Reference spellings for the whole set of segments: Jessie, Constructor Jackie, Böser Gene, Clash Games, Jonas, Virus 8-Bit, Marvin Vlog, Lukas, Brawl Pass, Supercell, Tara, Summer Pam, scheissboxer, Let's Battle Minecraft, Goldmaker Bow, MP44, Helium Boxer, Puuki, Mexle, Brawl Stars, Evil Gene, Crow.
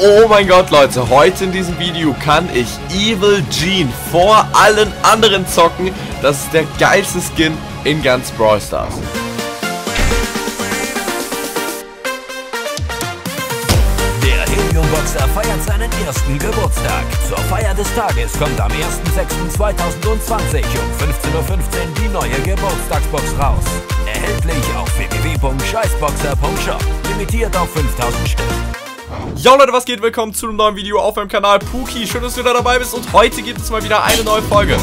Oh mein Gott, Leute, heute in diesem Video kann ich Evil Gene vor allen anderen zocken. Das ist der geilste Skin in ganz Brawl Stars. Der Helium Boxer feiert seinen ersten Geburtstag. Zur Feier des Tages kommt am 1.6.2020 um 15.15 Uhr die neue Geburtstagsbox raus. Erhältlich auf www.scheissboxer.shop. Limitiert auf 5000 Stück. Jo Leute, was geht? Willkommen zu einem neuen Video auf meinem Kanal Puuki. Schön, dass du da dabei bist und heute gibt es mal wieder eine neue Folge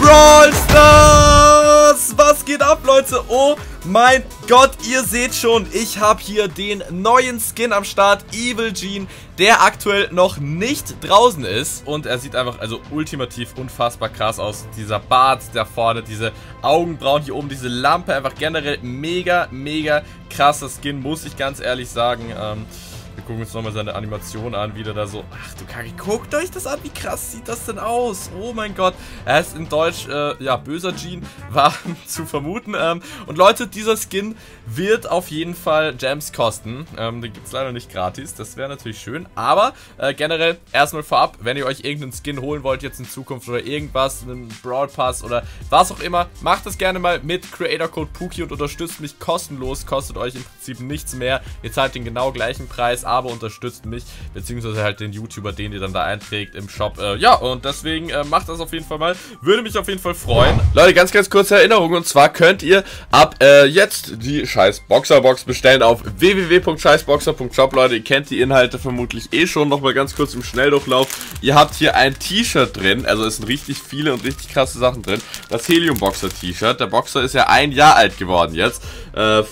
Brawl Stars! Was geht ab, Leute? Oh mein Gott, ihr seht schon, ich habe hier den neuen Skin am Start, Evil Gene, der aktuell noch nicht draußen ist. Und er sieht einfach, also ultimativ unfassbar krass aus. Dieser Bart da vorne, diese Augenbrauen hier oben, diese Lampe, einfach generell mega, mega krasser Skin, muss ich ganz ehrlich sagen. Wir gucken uns nochmal seine Animation an, wie der da so... Ach du Kacke, guckt euch das an, wie krass sieht das denn aus? Oh mein Gott, er ist in Deutsch, ja, böser Gene, war zu vermuten. Und Leute, dieser Skin wird auf jeden Fall Gems kosten. Den gibt es leider nicht gratis, das wäre natürlich schön. Aber generell, erstmal vorab, wenn ihr euch irgendeinen Skin holen wollt jetzt in Zukunft oder irgendwas, einen Brawl Pass oder was auch immer, macht das gerne mal mit Creator Code Puuki und unterstützt mich kostenlos. Kostet euch im Prinzip nichts mehr, ihr zahlt den genau gleichen Preis. Aber unterstützt mich, beziehungsweise halt den YouTuber, den ihr dann da einträgt im Shop. Ja, und deswegen macht das auf jeden Fall mal. Würde mich auf jeden Fall freuen. Leute, ganz, ganz kurze Erinnerung. Und zwar könnt ihr ab jetzt die Scheiß-Boxer-Box bestellen auf www.scheißboxer.shop. Leute, ihr kennt die Inhalte vermutlich eh schon. Nochmal ganz kurz im Schnelldurchlauf. Ihr habt hier ein T-Shirt drin. Also es sind richtig viele und richtig krasse Sachen drin. Das Helium Boxer T-Shirt. Der Boxer ist ja ein Jahr alt geworden jetzt.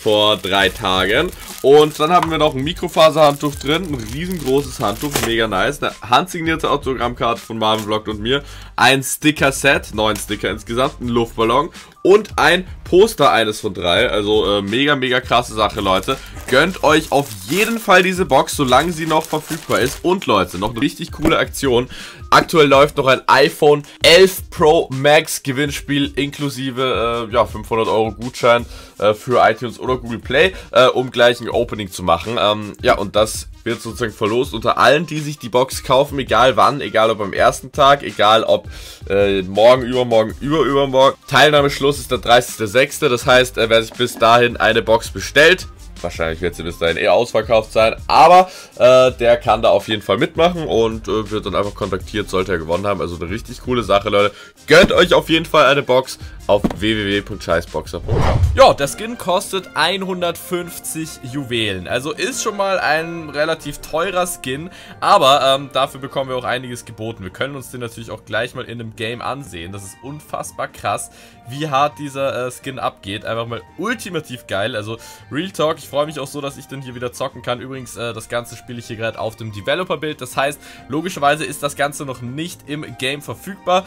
Vor 3 Tagen. Und dann haben wir noch ein Mikrofaserhandtuch drin, ein riesengroßes Handtuch, mega nice, eine handsignierte Autogrammkarte von Marvin Vlog und mir, ein Sticker-Set, 9 Sticker insgesamt, ein Luftballon und ein Poster, eines von 3, also mega, mega krasse Sache, Leute. Gönnt euch auf jeden Fall diese Box, solange sie noch verfügbar ist. Und Leute, noch eine richtig coole Aktion. Aktuell läuft noch ein iPhone 11 Pro Max Gewinnspiel inklusive ja, 500 € Gutschein für iTunes oder Google Play, um gleich ein Opening zu machen. Ja, und das wird sozusagen verlost unter allen, die sich die Box kaufen, egal wann, egal ob am ersten Tag, egal ob morgen, übermorgen, übermorgen. Teilnahmeschluss ist der 30.06. Das heißt, wer sich bis dahin eine Box bestellt, wahrscheinlich wird sie bis dahin eher ausverkauft sein, aber der kann da auf jeden Fall mitmachen und wird dann einfach kontaktiert, sollte er gewonnen haben. Also eine richtig coole Sache, Leute. Gönnt euch auf jeden Fall eine Box auf www.scheissboxer.com. Ja, der Skin kostet 150 Juwelen. Also ist schon mal ein relativ teurer Skin, aber dafür bekommen wir auch einiges geboten. Wir können uns den natürlich auch gleich mal in einem Game ansehen. Das ist unfassbar krass, wie hart dieser Skin abgeht. Einfach mal ultimativ geil. Also Real Talk, ich freue mich auch so, dass ich den hier wieder zocken kann. Übrigens, das Ganze spiele ich hier gerade auf dem Developer-Bild. Das heißt, logischerweise ist das Ganze noch nicht im Game verfügbar.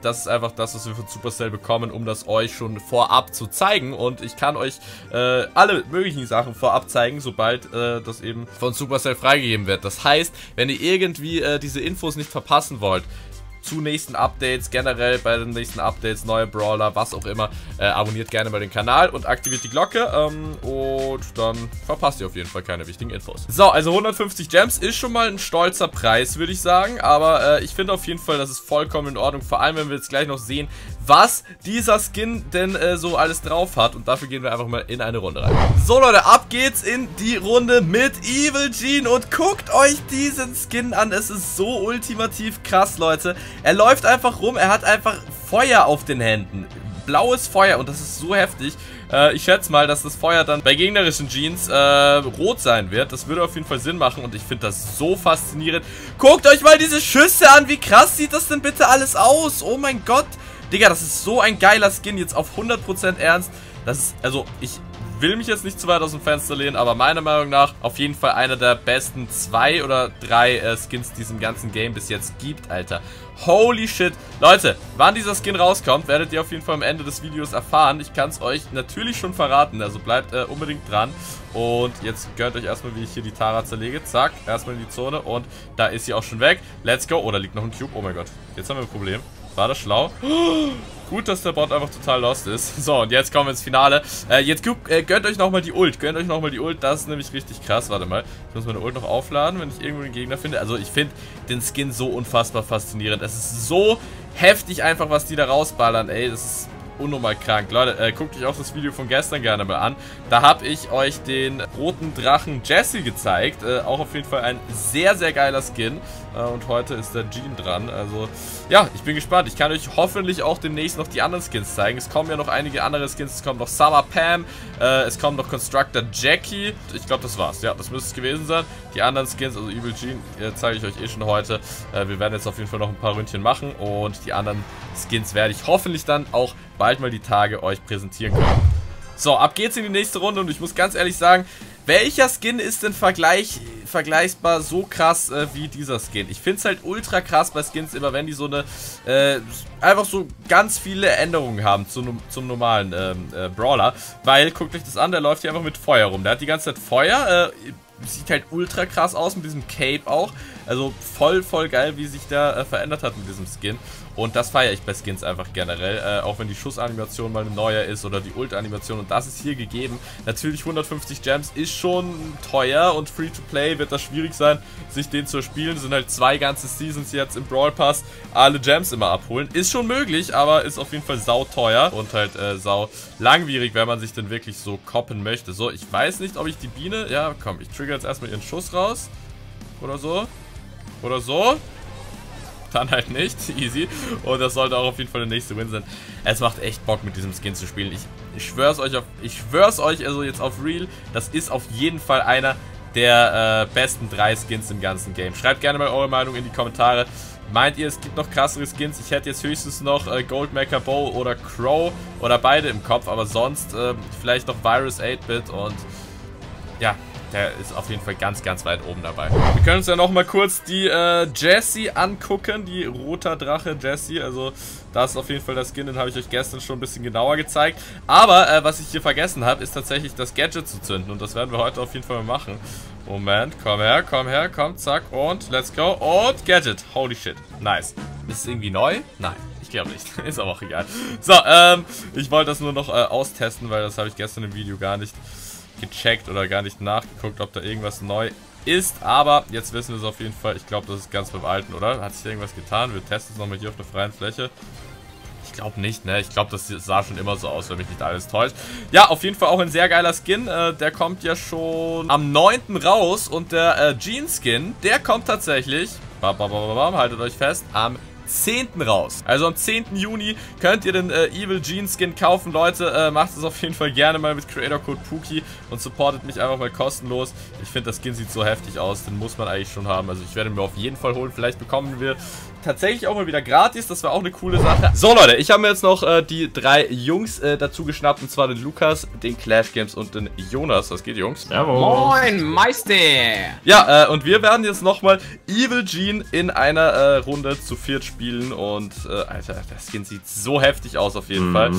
Das ist einfach das, was wir von Supercell bekommen, um das euch schon vorab zu zeigen, und ich kann euch alle möglichen Sachen vorab zeigen, sobald das eben von Supercell freigegeben wird. Das heißt, wenn ihr irgendwie diese Infos nicht verpassen wollt, zu nächsten Updates, generell bei den nächsten Updates, neue Brawler, was auch immer, abonniert gerne mal den Kanal und aktiviert die Glocke, und dann verpasst ihr auf jeden Fall keine wichtigen Infos. So, also 150 Gems ist schon mal ein stolzer Preis, würde ich sagen, aber ich finde auf jeden Fall, das ist vollkommen in Ordnung, vor allem, wenn wir jetzt gleich noch sehen, was dieser Skin denn so alles drauf hat, und dafür gehen wir einfach mal in eine Runde rein. So Leute, ab geht's in die Runde mit Evil Gene, und guckt euch diesen Skin an, es ist so ultimativ krass, Leute. Er läuft einfach rum, er hat einfach Feuer auf den Händen. Blaues Feuer, und das ist so heftig. Ich schätze mal, dass das Feuer dann bei gegnerischen Jeans rot sein wird. Das würde auf jeden Fall Sinn machen, und ich finde das so faszinierend. Guckt euch mal diese Schüsse an, wie krass sieht das denn bitte alles aus? Oh mein Gott. Digga, das ist so ein geiler Skin, jetzt auf 100% ernst. Das ist, also ich... will mich jetzt nicht zu weit aus dem Fenster lehnen, aber meiner Meinung nach auf jeden Fall einer der besten 2 oder 3 Skins, die es im ganzen Game bis jetzt gibt, Alter. Holy shit. Leute, wann dieser Skin rauskommt, werdet ihr auf jeden Fall am Ende des Videos erfahren. Ich kann es euch natürlich schon verraten, also bleibt unbedingt dran. Und jetzt gönnt euch erstmal, wie ich hier die Tara zerlege. Zack, erstmal in die Zone, und da ist sie auch schon weg. Let's go. Oh, da liegt noch ein Cube. Oh mein Gott, jetzt haben wir ein Problem. War das schlau? Gut, dass der Bot einfach total lost ist. So, und jetzt kommen wir ins Finale. Jetzt gönnt euch nochmal die Ult. Gönnt euch nochmal die Ult. Das ist nämlich richtig krass. Warte mal. Ich muss meine Ult noch aufladen, wenn ich irgendwo den Gegner finde. Also, ich finde den Skin so unfassbar faszinierend. Es ist so heftig einfach, was die da rausballern. Ey, das ist unnormal krank. Leute, guckt euch auch das Video von gestern gerne mal an. Da habe ich euch den roten Drachen Jesse gezeigt. Auch auf jeden Fall ein sehr, sehr geiler Skin. Und heute ist der Gene dran. Also, ja, ich bin gespannt. Ich kann euch hoffentlich auch demnächst noch die anderen Skins zeigen. Es kommen ja noch einige andere Skins. Es kommt noch Summer Pam. Es kommt noch Constructor Jackie. Ich glaube, das war's. Ja, das müsste es gewesen sein. Die anderen Skins, also Evil Gene, zeige ich euch eh schon heute. Wir werden jetzt auf jeden Fall noch ein paar Ründchen machen. Und die anderen Skins werde ich hoffentlich dann auch bald mal die Tage euch präsentieren können. So, ab geht's in die nächste Runde und ich muss ganz ehrlich sagen, welcher Skin ist denn vergleichbar so krass wie dieser Skin? Ich finde es halt ultra krass bei Skins immer, wenn die so eine, einfach so ganz viele Änderungen haben zum normalen Brawler, weil, guckt euch das an, der läuft hier einfach mit Feuer rum, der hat die ganze Zeit Feuer, sieht halt ultra krass aus mit diesem Cape auch. Also voll geil, wie sich da verändert hat mit diesem Skin. Und das feiere ich bei Skins einfach generell. Auch wenn die Schussanimation mal eine neue ist oder die Ult-Animation. Und das ist hier gegeben. Natürlich 150 Gems ist schon teuer. Und Free-to-Play wird das schwierig sein, sich den zu erspielen. Sind halt zwei ganze Seasons jetzt im Brawl Pass. Alle Gems immer abholen. Ist schon möglich, aber ist auf jeden Fall sauteuer. Und halt sau langwierig, wenn man sich denn wirklich so koppen möchte. So, ich weiß nicht, ob ich die Biene... Ja, komm, ich trigger jetzt erstmal ihren Schuss raus. Oder so. Oder so. Dann halt nicht. Easy. Und das sollte auch auf jeden Fall der nächste Win sein. Es macht echt Bock, mit diesem Skin zu spielen. Ich schwör's euch, also jetzt auf Real. Das ist auf jeden Fall einer der besten 3 Skins im ganzen Game. Schreibt gerne mal eure Meinung in die Kommentare. Meint ihr, es gibt noch krassere Skins? Ich hätte jetzt höchstens noch Goldmaker Bow oder Crow oder beide im Kopf. Aber sonst vielleicht noch Virus 8-Bit und ja. Der ist auf jeden Fall ganz weit oben dabei. Wir können uns ja nochmal kurz die Jessie angucken, die roter Drache Jessie. Also das ist auf jeden Fall der Skin, den habe ich euch gestern schon ein bisschen genauer gezeigt. Aber was ich hier vergessen habe, ist tatsächlich das Gadget zu zünden. Und das werden wir heute auf jeden Fall machen. Moment, komm her, komm, zack und let's go. Und Gadget, holy shit, nice. Ist es irgendwie neu? Nein. Ich glaube nicht. Ist aber auch egal. So, ich wollte das nur noch austesten, weil das habe ich gestern im Video gar nicht gecheckt oder gar nicht nachgeguckt, ob da irgendwas neu ist, aber jetzt wissen wir es auf jeden Fall. Ich glaube, das ist ganz beim Alten, oder? Hat sich irgendwas getan? Wir testen es nochmal hier auf der freien Fläche. Ich glaube nicht, ne? Ich glaube, das sah schon immer so aus, wenn mich nicht alles täuscht. Ja, auf jeden Fall auch ein sehr geiler Skin. Der kommt ja schon am 9. raus und der Gene-Skin, der kommt tatsächlich, haltet euch fest, am 10. raus. Also am 10. Juni könnt ihr den Evil Gene Skin kaufen, Leute. Macht es auf jeden Fall gerne mal mit Creator Code Puuki und supportet mich einfach mal kostenlos. Ich finde, das Skin sieht so heftig aus. Den muss man eigentlich schon haben. Also ich werde ihn mir auf jeden Fall holen. Vielleicht bekommen wir tatsächlich auch mal wieder gratis. Das war auch eine coole Sache. So, Leute, ich habe mir jetzt noch die 3 Jungs dazu geschnappt. Und zwar den Lukas, den Clash Games und den Jonas. Was geht, Jungs? Jawohl. Moin, Meister! Ja, und wir werden jetzt nochmal Evil Gene in einer Runde zu 4 spielen. Und, Alter, der Skin sieht so heftig aus auf jeden Fall.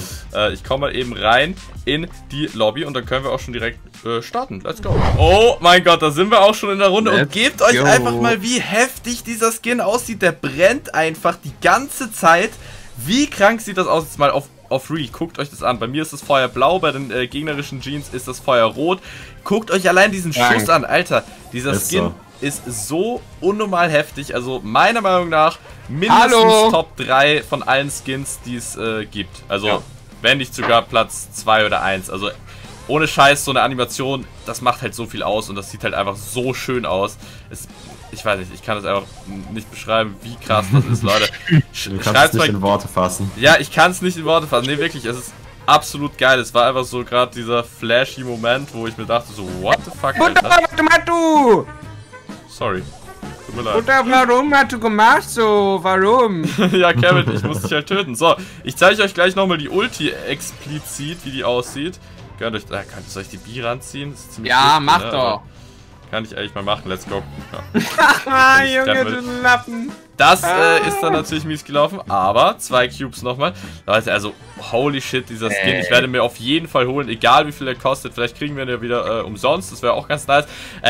Ich komme mal eben rein in die Lobby und dann können wir auch schon direkt starten. Let's go. Oh mein Gott, da sind wir auch schon in der Runde. Let's und gebt euch einfach mal, wie heftig dieser Skin aussieht. Der brennt einfach die ganze Zeit. Wie krank sieht das aus? Jetzt mal auf Real, guckt euch das an. Bei mir ist das Feuer blau, bei den gegnerischen Jeans ist das Feuer rot. Guckt euch allein diesen Schuss an, Alter. Dieser Skin ist so unnormal heftig. Also meiner Meinung nach mindestens Top 3 von allen Skins, die es gibt. Also wenn nicht sogar Platz 2 oder 1. Also ohne Scheiß, so eine Animation, das macht halt so viel aus und das sieht halt einfach so schön aus. Ich weiß nicht, ich kann das einfach nicht beschreiben, wie krass das ist, Leute. Du kannst es nicht in Worte fassen. Ja, ich kann es nicht in Worte fassen. Nee, wirklich, es ist absolut geil. Es war einfach so gerade dieser flashy Moment, wo ich mir dachte so, what the fuck, Alter. Sorry. Tut mir leid. Oder warum hast du gemacht so? Warum? Ja, Kevin, ich muss dich halt töten. So, ich zeige euch gleich nochmal die Ulti explizit, wie die aussieht. Könnt ihr euch die Bi ranziehen? Das ist ziemlich cool, macht ne? Doch. Kann ich eigentlich mal machen. Let's go. Ja. Junge, du Lappen. Das ist dann natürlich mies gelaufen, aber 2 Cubes nochmal. Leute, also Holy shit, dieser Skin. Ich werde mir auf jeden Fall holen, egal wie viel er kostet. Vielleicht kriegen wir ihn ja wieder umsonst, das wäre auch ganz nice.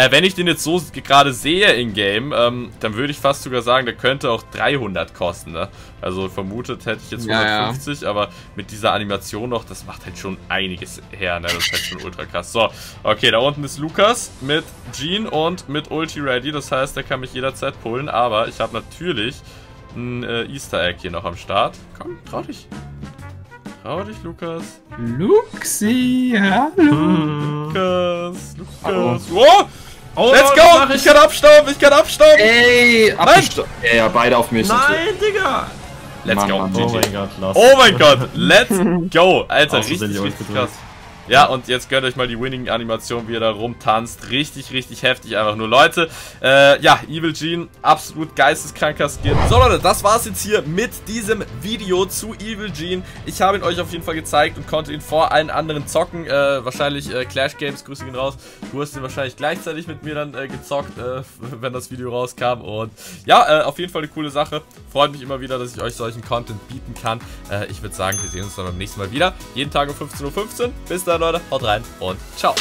Wenn ich den jetzt so gerade sehe in-game, dann würde ich fast sogar sagen, der könnte auch 300 kosten. Ne? Also vermutet hätte ich jetzt 150, aber mit dieser Animation noch, das macht halt schon einiges her. Ne? Das ist halt schon ultra krass. So, okay, da unten ist Lukas mit Gene und mit Ulti Ready. Das heißt, der kann mich jederzeit pullen, aber ich habe natürlich ein Easter Egg hier noch am Start. Komm, trau dich. Trau dich, Lukas. Luxi, hallo. Lukas, Lukas. Oh, oh, let's go! Ich kann abstauben, ich kann abstauben! Ey, abgestaubt. Ja, beide auf mich. Nein, Digga! Let's go, Mann, GG. Oh mein Gott, let's go! Alter, richtig, richtig krass. Ja, und jetzt gönnt euch mal die Winning-Animation, wie er da rumtanzt. Richtig, richtig heftig einfach nur, Leute. Ja, Evil Gene, absolut geisteskranker Skin. So, Leute, das war's jetzt hier mit diesem Video zu Evil Gene. Ich habe ihn euch auf jeden Fall gezeigt und konnte ihn vor allen anderen zocken. Wahrscheinlich Clash Games, grüße ihn raus. Du hast ihn wahrscheinlich gleichzeitig mit mir dann gezockt, wenn das Video rauskam. Und ja, auf jeden Fall eine coole Sache. Freut mich immer wieder, dass ich euch solchen Content bieten kann. Ich würde sagen, wir sehen uns dann beim nächsten Mal wieder. Jeden Tag um 15:15 Uhr. Bis dann. Leute, haut rein und ciao.